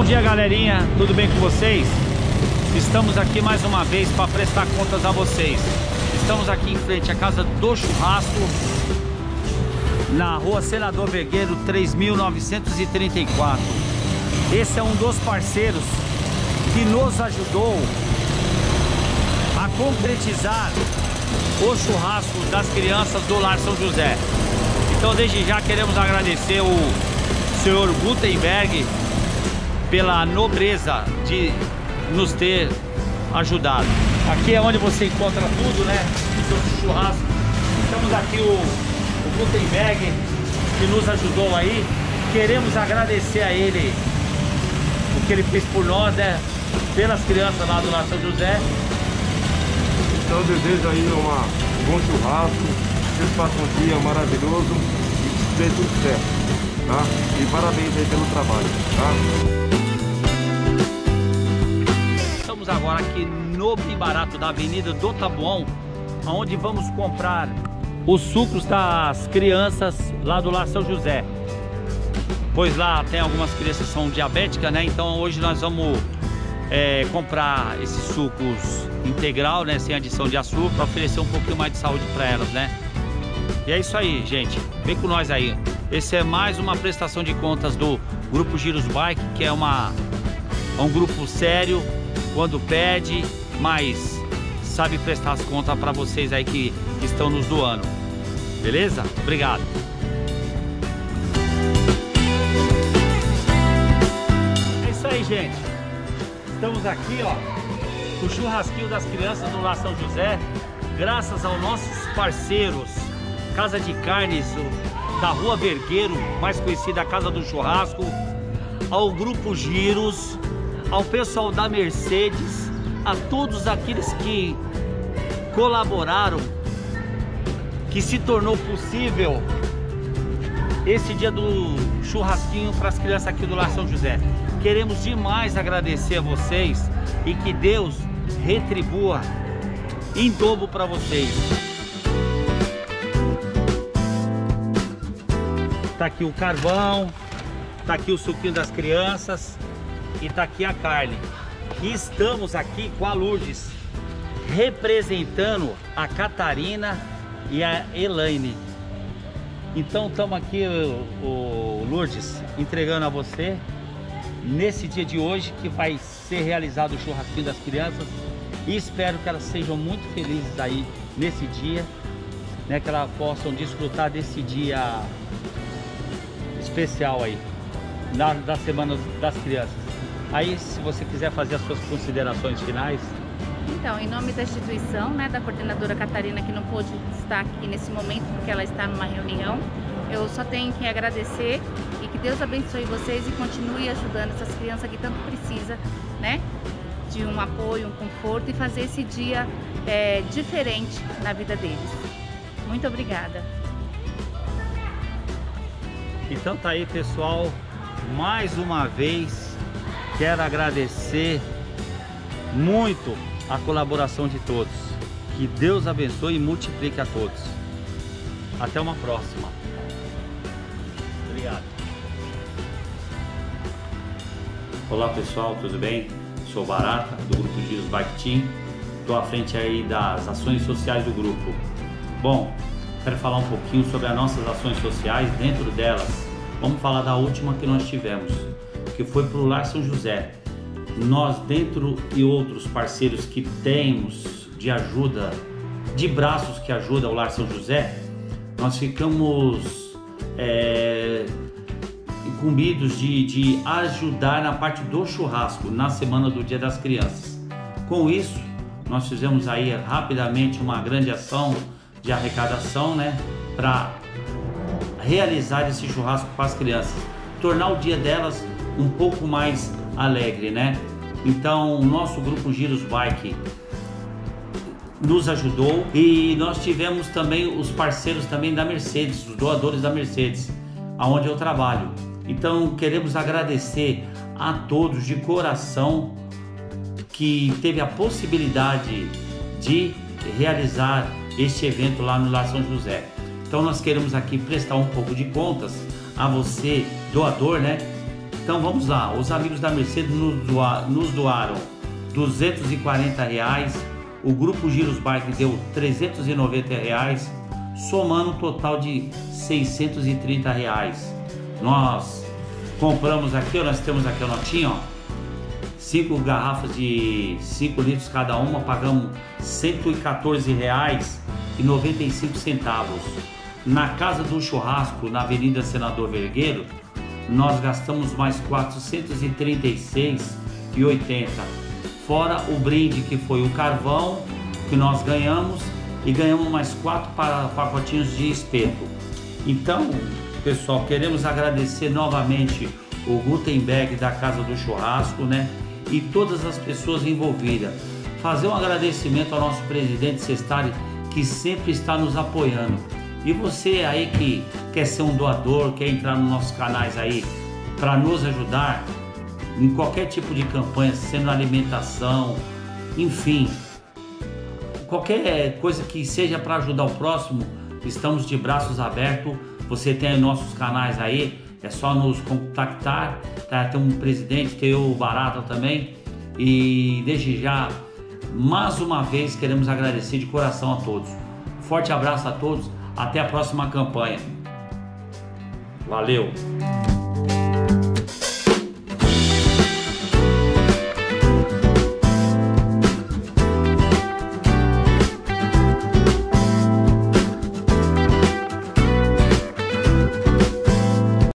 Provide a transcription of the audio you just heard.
Bom dia, galerinha, tudo bem com vocês? Estamos aqui mais uma vez para prestar contas a vocês. Estamos aqui em frente à Casa do Churrasco, na Rua Senador Vergueiro 3934. Esse é um dos parceiros que nos ajudou a concretizar o churrasco das crianças do Lar São José. Então, desde já, queremos agradecer o senhor Gutenberg pela nobreza de nos ter ajudado. Aqui é onde você encontra tudo, né, sobre churrasco. Estamos aqui o Gutenberg, que nos ajudou aí. Queremos agradecer a ele o que ele fez por nós, né, pelas crianças lá do Lar São José. Então eu desejo aí um bom churrasco, que vocês façam um dia maravilhoso e que dê tudo certo, tá? E parabéns aí pelo trabalho, tá? Estamos agora aqui no Pibarato da Avenida do Tabuão, onde vamos comprar os sucos das crianças lá do Lar São José. Pois lá tem algumas crianças que são diabéticas, né? Então hoje nós vamos comprar esses sucos integral, né, sem adição de açúcar, para oferecer um pouquinho mais de saúde para elas, né? E é isso aí, gente, vem com nós aí. Esse é mais uma prestação de contas do Grupo Girus Bike, que é um grupo sério quando pede, mas sabe prestar as contas para vocês aí que estão nos doando. Beleza? Obrigado. É isso aí, gente. Estamos aqui, ó, no churrasquinho das crianças do Lar São José, graças aos nossos parceiros, Casa de Carnes, da Rua Vergueiro, mais conhecida a Casa do Churrasco, ao Grupo Girus, ao pessoal da Mercedes, a todos aqueles que colaboraram, que se tornou possível esse dia do churrasquinho para as crianças aqui do Lar São José. Queremos demais agradecer a vocês e que Deus retribua em dobro para vocês. Tá aqui o carvão, tá aqui o suquinho das crianças e tá aqui a carne. E estamos aqui com a Lourdes, representando a Catarina e a Elaine. Então estamos aqui, o Lourdes, entregando a você nesse dia de hoje que vai ser realizado o churrasquinho das crianças, e espero que elas sejam muito felizes aí nesse dia, né, que elas possam desfrutar desse dia especial aí da Semana das Crianças. Aí, se você quiser fazer as suas considerações finais. Então, em nome da instituição, né, da coordenadora Catarina, que não pôde estar aqui nesse momento porque ela está numa reunião, eu só tenho que agradecer e que Deus abençoe vocês e continue ajudando essas crianças que tanto precisam, né, de um apoio, um conforto, e fazer esse dia diferente na vida deles. Muito obrigada. Então tá aí, pessoal, mais uma vez quero agradecer muito a colaboração de todos. Que Deus abençoe e multiplique a todos. Até uma próxima. Obrigado. Olá, pessoal, tudo bem? Sou Barata, do Grupo Girus Bike Team. Estou à frente aí das ações sociais do grupo. Bom, quero falar um pouquinho sobre as nossas ações sociais. Dentro delas, vamos falar da última que nós tivemos, que foi para o Lar São José. Nós, dentro e outros parceiros que temos de ajuda, de braços que ajudam o Lar São José, nós ficamos incumbidos de ajudar na parte do churrasco na semana do Dia das Crianças. Com isso, nós fizemos aí rapidamente uma grande ação de arrecadação, né, para realizar esse churrasco para as crianças, tornar o dia delas um pouco mais alegre, né? Então o nosso Grupo Girus Bike nos ajudou, e nós tivemos também os parceiros também da Mercedes, os doadores da Mercedes, aonde eu trabalho. Então queremos agradecer a todos de coração que teve a possibilidade de realizar este evento lá no Lar São José. Então nós queremos aqui prestar um pouco de contas a você, doador, né? Então vamos lá, os amigos da Mercedes nos doaram R$240, o Grupo Girus Bike deu R$390, somando um total de R$630. Nós compramos aqui, ó, nós temos aqui a notinha, ó, 5 garrafas de 5 litros cada uma, pagamos R$114,95. Na Casa do Churrasco, na Avenida Senador Vergueiro, nós gastamos mais R$436,80, fora o brinde que foi o carvão que nós ganhamos, e ganhamos mais 4 pacotinhos de espeto. Então, pessoal, queremos agradecer novamente o Gutenberg da Casa do Churrasco, né? E todas as pessoas envolvidas. Fazer um agradecimento ao nosso presidente Cestari, que sempre está nos apoiando. E você aí que quer ser um doador, quer entrar nos nossos canais aí para nos ajudar em qualquer tipo de campanha, sendo alimentação, enfim, qualquer coisa que seja para ajudar o próximo, estamos de braços abertos. Você tem nossos canais aí, é só nos contactar, tá? Tem um presidente, tem o Barata também. E desde já, mais uma vez, queremos agradecer de coração a todos. Forte abraço a todos, até a próxima campanha. Valeu!